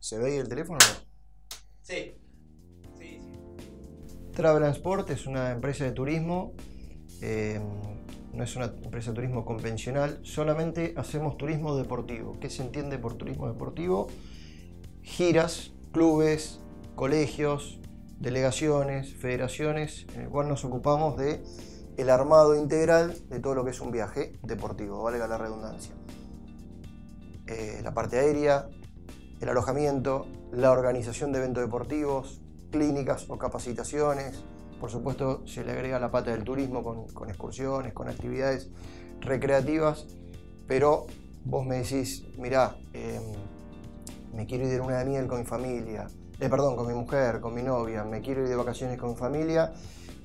¿Se ve ahí el teléfono? Sí. Sí, sí. Travel and Sport es una empresa de turismo. No es una empresa de turismo convencional, solamente hacemos turismo deportivo. ¿Qué se entiende por turismo deportivo? Giras, clubes, colegios, delegaciones, federaciones, en el cual nos ocupamos de el armado integral de todo lo que es un viaje deportivo, valga la redundancia. La parte aérea, el alojamiento, la organización de eventos deportivos, clínicas o capacitaciones. Por supuesto, se le agrega la pata del turismo con excursiones, con actividades recreativas, pero vos me decís, mirá, me quiero ir de luna de miel con mi familia, con mi mujer, con mi novia, me quiero ir de vacaciones con mi familia,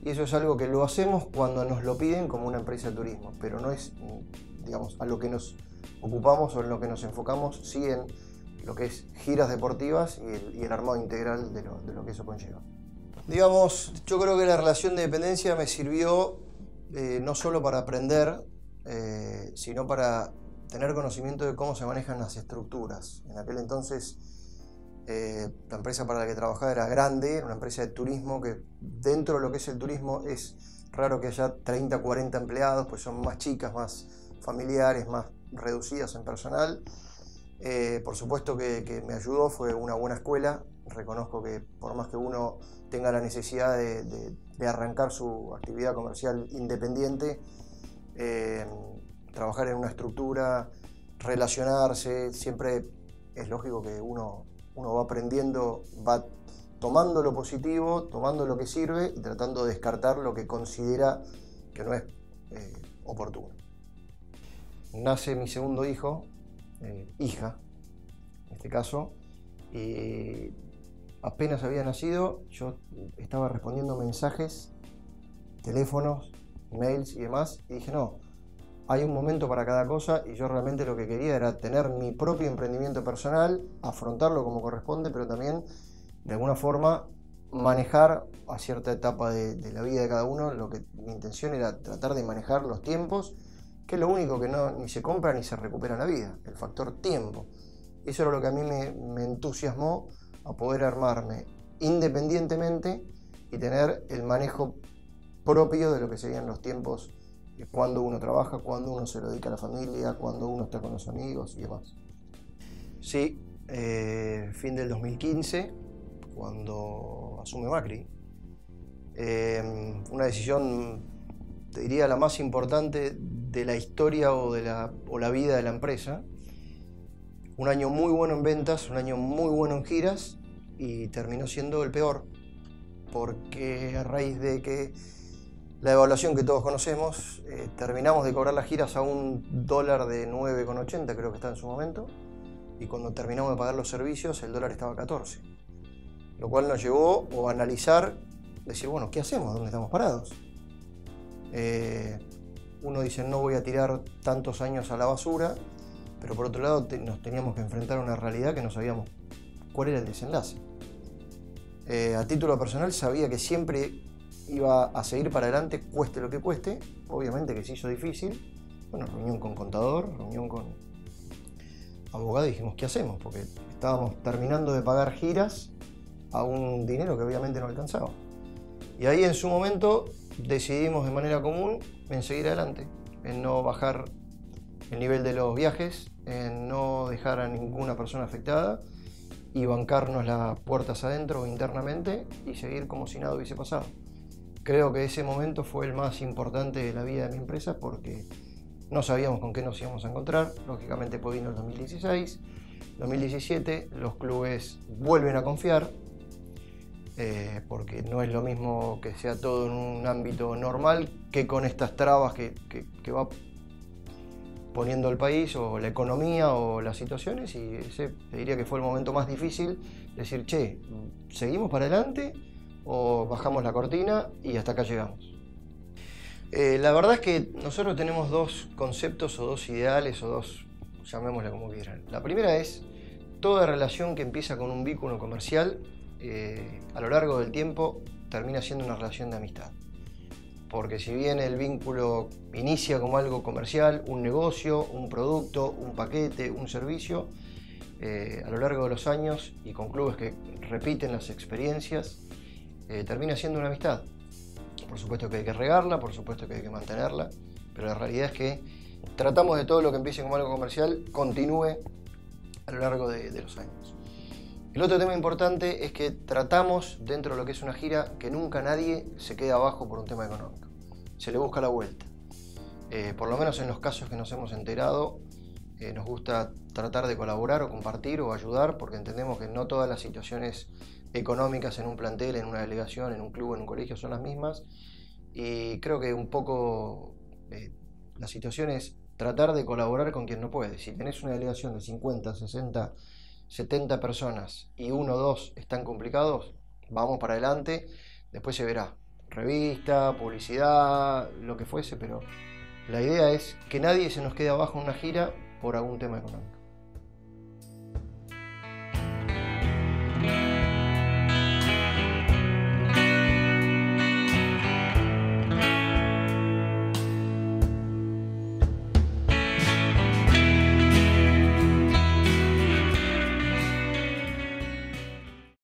y eso es algo que lo hacemos cuando nos lo piden como una empresa de turismo, pero no es, digamos, a lo que nos ocupamos o en lo que nos enfocamos, sí en lo que es giras deportivas y el armado integral de lo que eso conlleva. Digamos, yo creo que la relación de dependencia me sirvió no solo para aprender, sino para tener conocimiento de cómo se manejan las estructuras. En aquel entonces, la empresa para la que trabajaba era grande, era una empresa de turismo que dentro de lo que es el turismo es raro que haya 30 o 40 empleados, pues son más chicas, más familiares, más reducidas en personal. Por supuesto que me ayudó, fue una buena escuela. Reconozco que por más que uno tenga la necesidad de arrancar su actividad comercial independiente, trabajar en una estructura, relacionarse, siempre es lógico que uno va aprendiendo, va tomando lo positivo, tomando lo que sirve y tratando de descartar lo que considera que no es oportuno. Nace mi segundo hijo, hija en este caso, y apenas había nacido, yo estaba respondiendo mensajes, teléfonos, mails y demás, y dije no, hay un momento para cada cosa y yo realmente lo que quería era tener mi propio emprendimiento personal, afrontarlo como corresponde, pero también de alguna forma manejar a cierta etapa de la vida de cada uno, lo que mi intención era tratar de manejar los tiempos, que es lo único que no, ni se compra ni se recupera en la vida, el factor tiempo. Eso era lo que a mí me entusiasmó, a poder armarme independientemente y tener el manejo propio de lo que serían los tiempos, cuando uno trabaja, cuando uno se lo dedica a la familia, cuando uno está con los amigos y demás. Sí, fin del 2015, cuando asume Macri, una decisión, te diría, la más importante de la historia o la vida de la empresa. Un año muy bueno en ventas, un año muy bueno en giras y terminó siendo el peor, porque a raíz de que la evaluación que todos conocemos, terminamos de cobrar las giras a $1 de 9,80, creo que está en su momento, y cuando terminamos de pagar los servicios el dólar estaba a 14, lo cual nos llevó a analizar, decir, bueno, ¿qué hacemos? ¿Dónde estamos parados? Uno dice, no voy a tirar tantos años a la basura, pero por otro lado nos teníamos que enfrentar a una realidad que no sabíamos cuál era el desenlace. A título personal sabía que siempre iba a seguir para adelante, cueste lo que cueste, obviamente que se hizo difícil. Bueno, reunión con contador, reunión con abogado, dijimos ¿qué hacemos? Porque estábamos terminando de pagar giras a un dinero que obviamente no alcanzaba. Y ahí en su momento decidimos de manera común en seguir adelante, en no bajar el nivel de los viajes, en no dejar a ninguna persona afectada y bancarnos las puertas adentro internamente y seguir como si nada hubiese pasado. Creo que ese momento fue el más importante de la vida de mi empresa porque no sabíamos con qué nos íbamos a encontrar. Lógicamente pues vino el 2016, 2017, los clubes vuelven a confiar porque no es lo mismo que sea todo en un ámbito normal que con estas trabas que va poniendo el país o la economía o las situaciones, y ese te diría que fue el momento más difícil, decir, che, ¿seguimos para adelante o bajamos la cortina y hasta acá llegamos? La verdad es que nosotros tenemos dos conceptos o dos ideales o dos, llamémosle como quieran. La primera es toda relación que empieza con un vínculo comercial, a lo largo del tiempo termina siendo una relación de amistad. Porque si bien el vínculo inicia como algo comercial, un negocio, un producto, un paquete, un servicio, a lo largo de los años y con clubes que repiten las experiencias, termina siendo una amistad. Por supuesto que hay que regarla, por supuesto que hay que mantenerla, pero la realidad es que tratamos de todo lo que empiece como algo comercial continúe a lo largo de los años. El otro tema importante es que tratamos, dentro de lo que es una gira, que nunca nadie se quede abajo por un tema económico. Se le busca la vuelta. Por lo menos en los casos que nos hemos enterado, nos gusta tratar de colaborar o compartir o ayudar, porque entendemos que no todas las situaciones económicas en un plantel, en una delegación, en un club, en un colegio son las mismas. Y creo que un poco la situación es tratar de colaborar con quien no puede. Si tenés una delegación de 50, 60, 70 personas y uno o dos están complicados, vamos para adelante, después se verá. Revista, publicidad, lo que fuese, pero la idea es que nadie se nos quede abajo en una gira por algún tema económico.